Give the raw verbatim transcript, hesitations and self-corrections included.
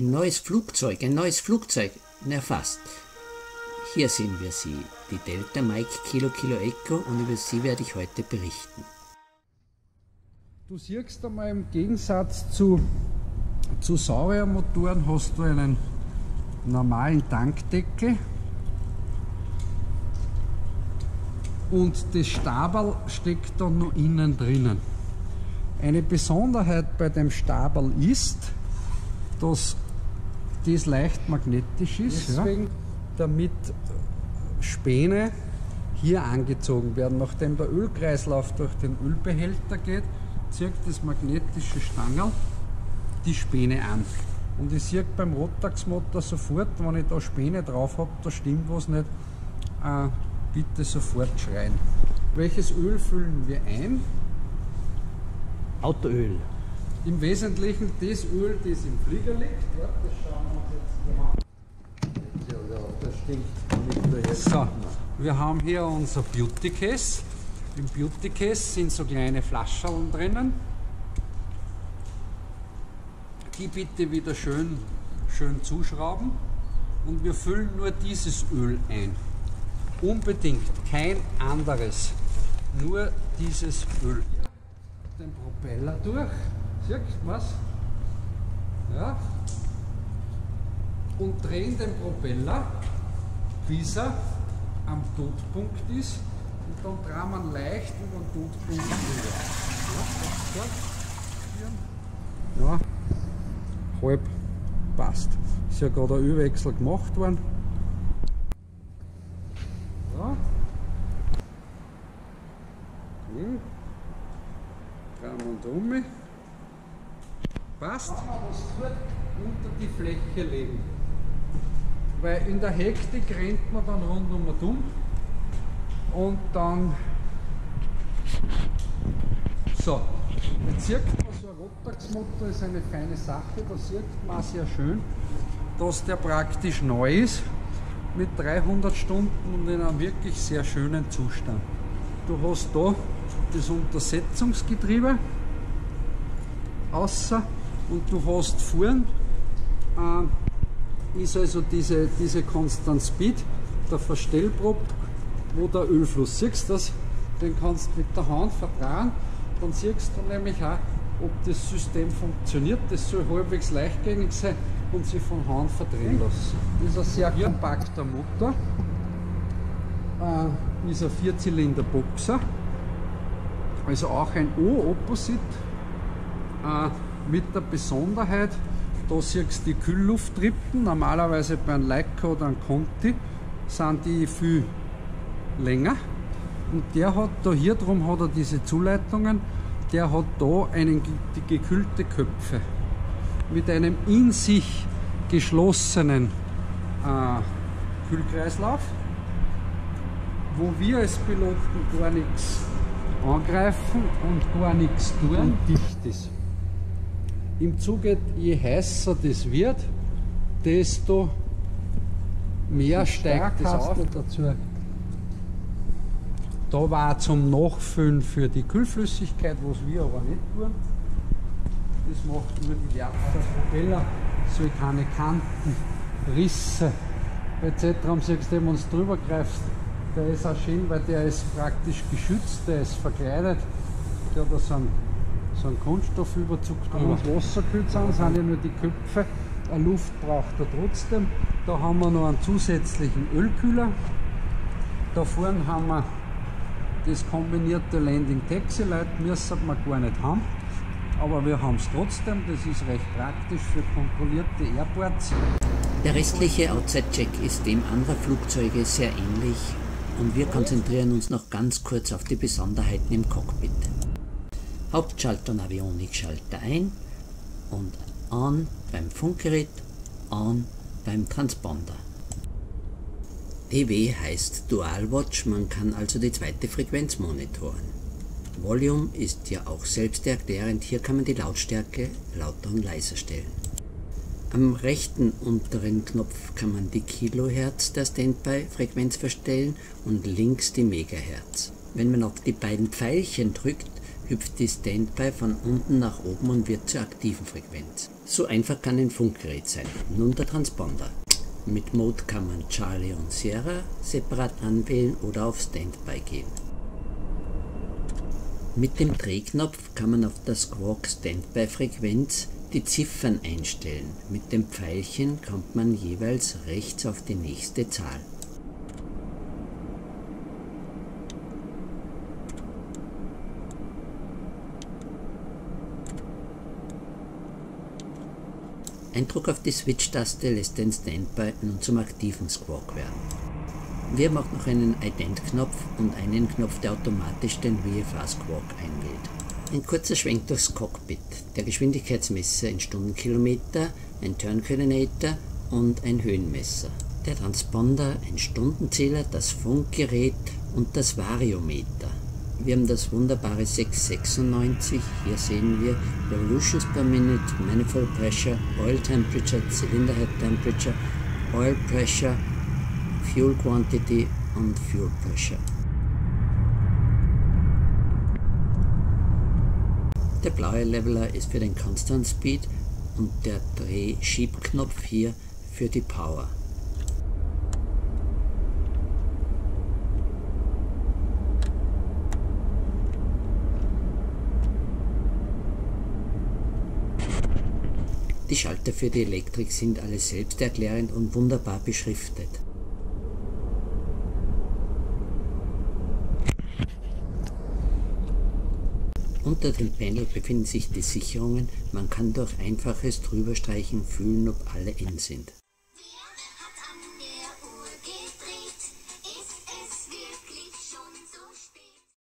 Ein neues Flugzeug, ein neues Flugzeug. Na fast. Hier sehen wir sie, die Delta Mike Kilo Kilo Echo, und über sie werde ich heute berichten. Du siehst einmal, im Gegensatz zu, zu Sauriermotoren hast du einen normalen Tankdeckel und das Staberl steckt dann noch innen drinnen. Eine Besonderheit bei dem Staberl ist, dass das leicht magnetisch ist, deswegen, ja, damit Späne hier angezogen werden. Nachdem der Ölkreislauf durch den Ölbehälter geht, zieht das magnetische Stangerl die Späne an. Und ich sehe beim Rotax-Motor sofort, wenn ich da Späne drauf habe, da stimmt was nicht, äh, bitte sofort schreien. Welches Öl füllen wir ein? Autoöl. Im Wesentlichen das Öl, das im Flieger liegt. Ja, das schauen wir uns jetzt mal an. So, wir haben hier unser Beauty Case. Im Beauty Case sind so kleine Flaschen drinnen. Die bitte wieder schön, schön zuschrauben. Und wir füllen nur dieses Öl ein. Unbedingt, kein anderes. Nur dieses Öl. Den Propeller durch. Siehst du was? Ja. Und drehen den Propeller, bis er am Todpunkt ist. Und dann drehen wir leicht über den Todpunkt rüber. Ja, ja, halb passt. Ist ja gerade ein Ölwechsel gemacht worden. Ja. Okay. Drehen wir und um. Passt. Machen wir was zu, unter die Fläche legen. Weil in der Hektik rennt man dann rundum und um. Und dann so, jetzt sieht man, so ein Rotax-Motor ist eine feine Sache, da sieht man sehr schön, dass der praktisch neu ist, mit dreihundert Stunden und in einem wirklich sehr schönen Zustand. Du hast da das Untersetzungsgetriebe außer und du hast vorn, äh, ist also diese, diese Constant Speed, der Verstellprop, wo der Ölfluss, siehst du das, den kannst du mit der Hand verdrehen, dann siehst du nämlich auch, ob das System funktioniert. Das soll halbwegs leichtgängig sein und sich von Hand verdrehen lassen. Das ist ein sehr ja. kompakter Motor, äh, ist ein Vierzylinder-Boxer, also auch ein O-Opposite, äh, mit der Besonderheit, da siehst du die Kühlluftrippen, normalerweise bei einem Leica oder einem Conti sind die viel länger, und der hat da hier drum hat er diese Zuleitungen, der hat da einen, die gekühlte Köpfe mit einem in sich geschlossenen äh, Kühlkreislauf, wo wir als Piloten gar nichts angreifen und gar nichts tun und dicht ist. Im Zuge, je heißer das wird, desto mehr steigt das auf. Da war zum Nachfüllen für die Kühlflüssigkeit, was wir aber nicht tun. Das macht nur die Werkzeuge. Der Propeller soll keine Kanten, Risse et cetera. Und selbst wenn man es drüber greift, der ist auch schön, weil der ist praktisch geschützt, der ist verkleidet. Der hat so einen, so einen Kunststoffüberzug drüber. Das Wasser kühlt an, sind ja nur die Köpfe. Eine Luft braucht er trotzdem. Da haben wir noch einen zusätzlichen Ölkühler. Da vorne haben wir das kombinierte Landing-Taxi-Light, müssen wir gar nicht haben, aber wir haben es trotzdem, das ist recht praktisch für kontrollierte Airports. Der restliche Outside-Check ist dem anderer Flugzeuge sehr ähnlich und wir konzentrieren uns noch ganz kurz auf die Besonderheiten im Cockpit. Hauptschalter und Avionikschalter ein und on beim Funkgerät, on beim Transponder. D W heißt Dual Watch, man kann also die zweite Frequenz monitoren. Volume ist ja auch selbsterklärend, hier kann man die Lautstärke lauter und leiser stellen. Am rechten unteren Knopf kann man die Kilohertz der Standby-Frequenz verstellen und links die Megahertz. Wenn man auf die beiden Pfeilchen drückt, hüpft die Standby von unten nach oben und wird zur aktiven Frequenz. So einfach kann ein Funkgerät sein. Nun der Transponder. Mit Mode kann man Charlie und Sierra separat anwählen oder auf Standby gehen. Mit dem Drehknopf kann man auf der Squawk Standby Frequenz die Ziffern einstellen. Mit dem Pfeilchen kommt man jeweils rechts auf die nächste Zahl. Ein Druck auf die Switch-Taste lässt den Standby nun zum aktiven Squawk werden. Wir haben auch noch einen Ident-Knopf und einen Knopf, der automatisch den V F R-Squawk einwählt. Ein kurzer Schwenk durchs Cockpit, der Geschwindigkeitsmesser, ein Stundenkilometer, ein Turn-Coordinator und ein Höhenmesser. Der Transponder, ein Stundenzähler, das Funkgerät und das Variometer. Wir haben das wunderbare sechs Komma sechsundneunzig, hier sehen wir Revolutions per Minute, Manifold Pressure, Oil Temperature, Cylinder Head Temperature, Oil Pressure, Fuel Quantity und Fuel Pressure. Der blaue Leveler ist für den Constant Speed und der Dreh-Schieb-Knopf hier für die Power. Die Schalter für die Elektrik sind alle selbsterklärend und wunderbar beschriftet. Unter dem Panel befinden sich die Sicherungen, man kann durch einfaches Drüberstreichen fühlen, ob alle in sind.